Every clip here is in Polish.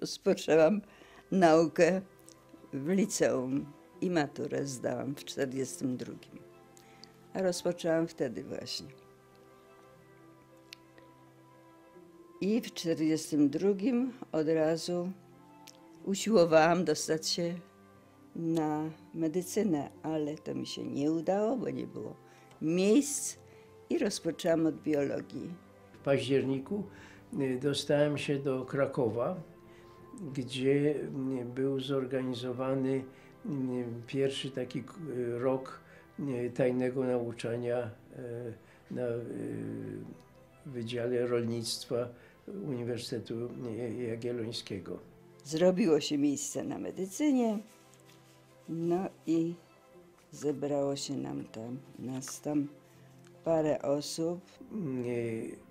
rozpoczęłam naukę w liceum i maturę zdałam w 1942. A rozpoczęłam wtedy właśnie. I w 1942 od razu usiłowałam dostać się na medycynę, ale to mi się nie udało, bo nie było miejsc i rozpoczęłam od biologii. W październiku dostałem się do Krakowa, gdzie był zorganizowany pierwszy taki rok tajnego nauczania na Wydziale Rolnictwa Uniwersytetu Jagiellońskiego. Zrobiło się miejsce na medycynie, no i zebrało się nas tam parę osób.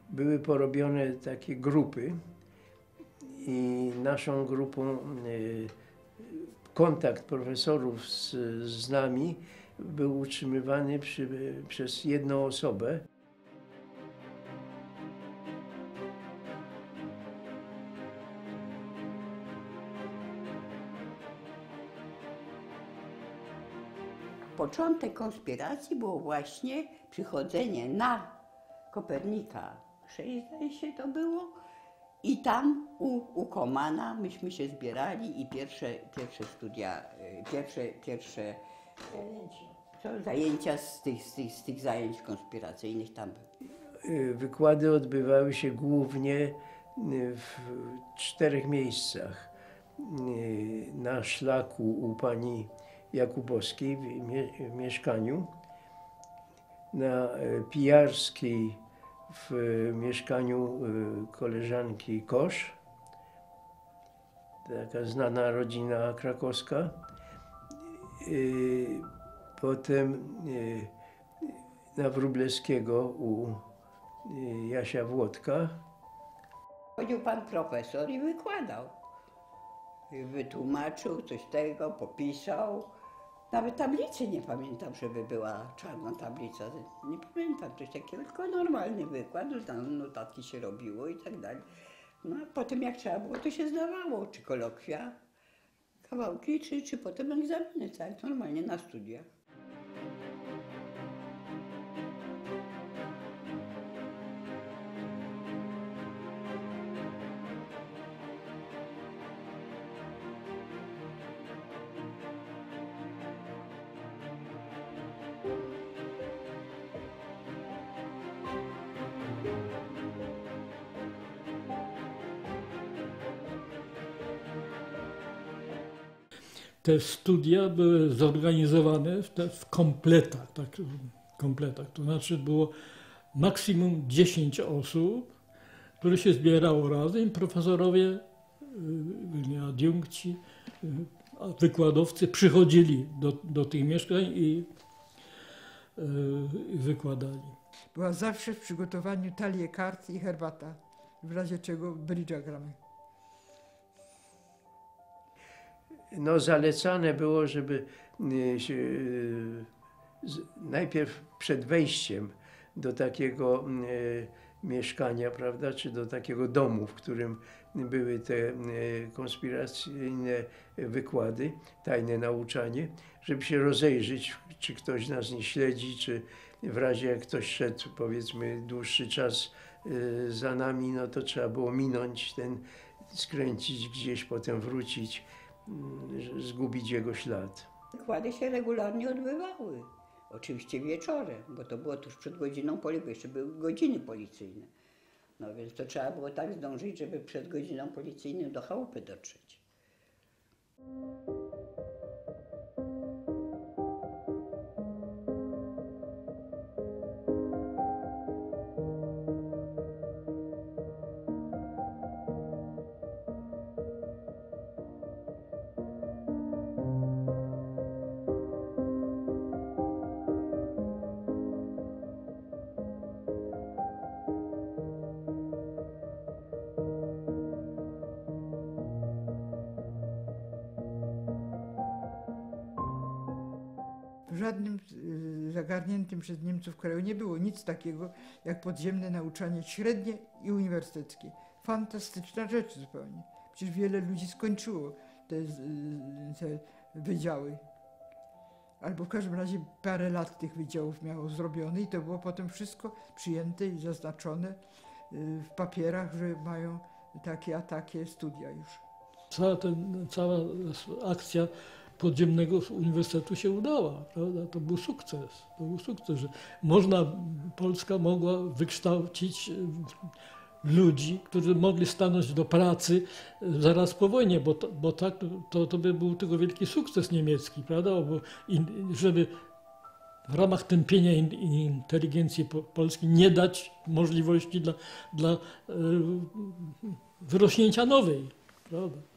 Były porobione takie grupy i naszą grupą kontakt profesorów z nami był utrzymywany przez jedną osobę. Początek konspiracji było właśnie przychodzenie na Kopernika 6, zdaje się to było, i tam u Komana myśmy się zbierali i pierwsze studia, zajęcia z tych zajęć konspiracyjnych tam. Wykłady odbywały się głównie w 4 miejscach. Na szlaku u pani Jakubowskiej w mieszkaniu, na Pijarskiej w mieszkaniu koleżanki Kosz, taka znana rodzina krakowska. Potem na Wróblewskiego u Jasia Włodka. Chodził pan profesor i wykładał. Wytłumaczył coś tego, popisał. Nawet tablicy nie pamiętam, żeby była czarna tablica. Nie pamiętam coś takiego, tylko normalny wykład, notatki się robiło i tak dalej. No a potem jak trzeba było, to się zdawało, czy kolokwia, kawałki, czy potem egzaminy, tak normalnie na studiach. Te studia były zorganizowane w kompletach, tak, kompletach, to znaczy było maksimum 10 osób, które się zbierało razem, profesorowie, adiunkci, wykładowcy przychodzili do tych mieszkań i wykładali. Była zawsze w przygotowaniu talie kart i herbata, w razie czego brydża gramy. No, zalecane było, żeby najpierw przed wejściem do takiego mieszkania, prawda, czy do takiego domu, w którym były te konspiracyjne wykłady, tajne nauczanie, żeby się rozejrzeć, czy ktoś nas nie śledzi, czy w razie jak ktoś szedł, powiedzmy, dłuższy czas za nami, no to trzeba było minąć ten, skręcić gdzieś, potem wrócić, zgubić jego ślad. Wykłady się regularnie odbywały. Oczywiście wieczorem, bo to było tuż przed godziną policyjną, jeszcze były godziny policyjne. No więc to trzeba było tak zdążyć, żeby przed godziną policyjną do chałupy dotrzeć. W żadnym zagarniętym przez Niemców kraju nie było nic takiego jak podziemne nauczanie średnie i uniwersyteckie. Fantastyczna rzecz zupełnie. Przecież wiele ludzi skończyło te wydziały. Albo w każdym razie parę lat tych wydziałów miało zrobione i to było potem wszystko przyjęte i zaznaczone w papierach, że mają takie a takie studia już. Cała akcja podziemnego uniwersytetu się udała, prawda? To był sukces. To był sukces, że Polska mogła wykształcić ludzi, którzy mogli stanąć do pracy zaraz po wojnie, bo tak, to by był tylko wielki sukces niemiecki, prawda? Bo żeby w ramach tępienia inteligencji polskiej nie dać możliwości dla wyrośnięcia nowej, prawda?